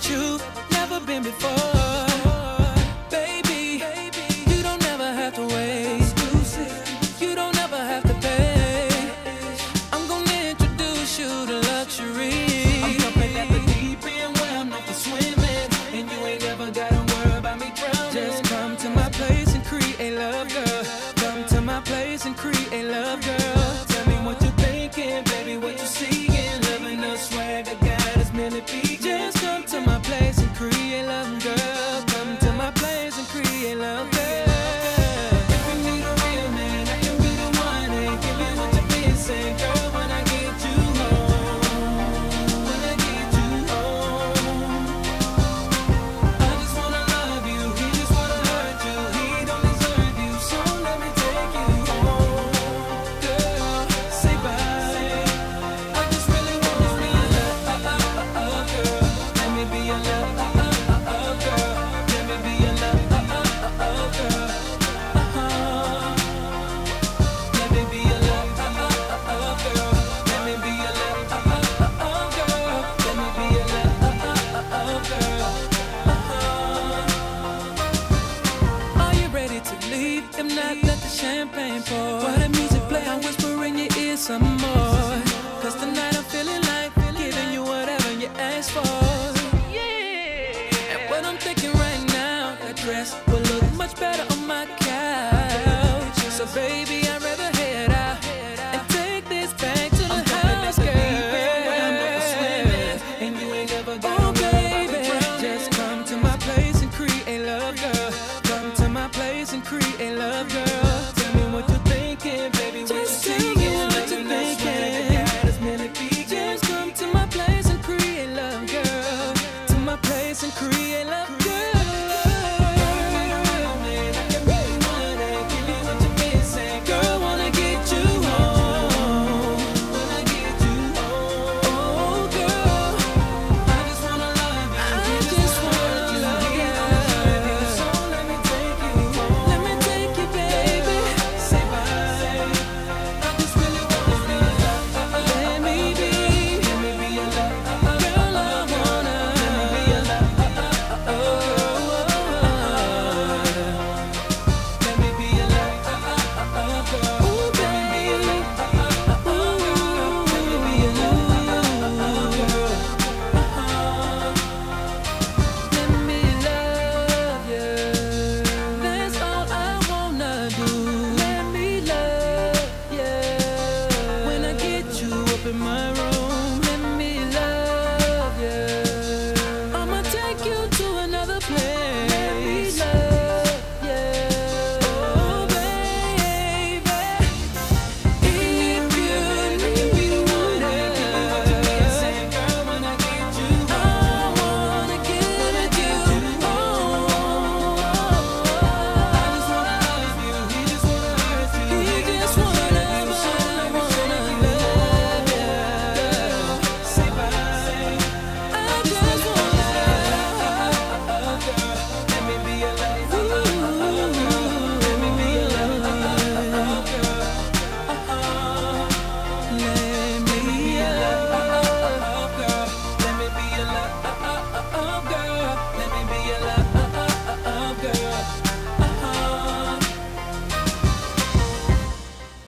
that you've never been before. Baby, you don't ever have to wait. You don't ever have to pay. I'm gonna introduce you to luxury. I'm jumping at the deep end where I'm not for swimming, and you ain't ever gotta worry about me drowning. Just come to my place and create love, girl. Come to my place and create love, girl. Tell me what you're thinking, baby, what you're seeing. Loving the swag I got is meant to be. Just come to my place and create love, girl. Come to my place and create love, girl. Champagne pour, while the music play, I whisper in your ear some more. 'Cause tonight I'm feeling like giving you whatever you ask for. Yeah. And what I'm thinking right now, that dress will look much better on my couch. So baby, I'd rather head out and take this back to the house, girl. And you ain't never gonna baby. Just come to my place and create love, girl. Come to my place and create love, girl. Girl, I wanna be a love.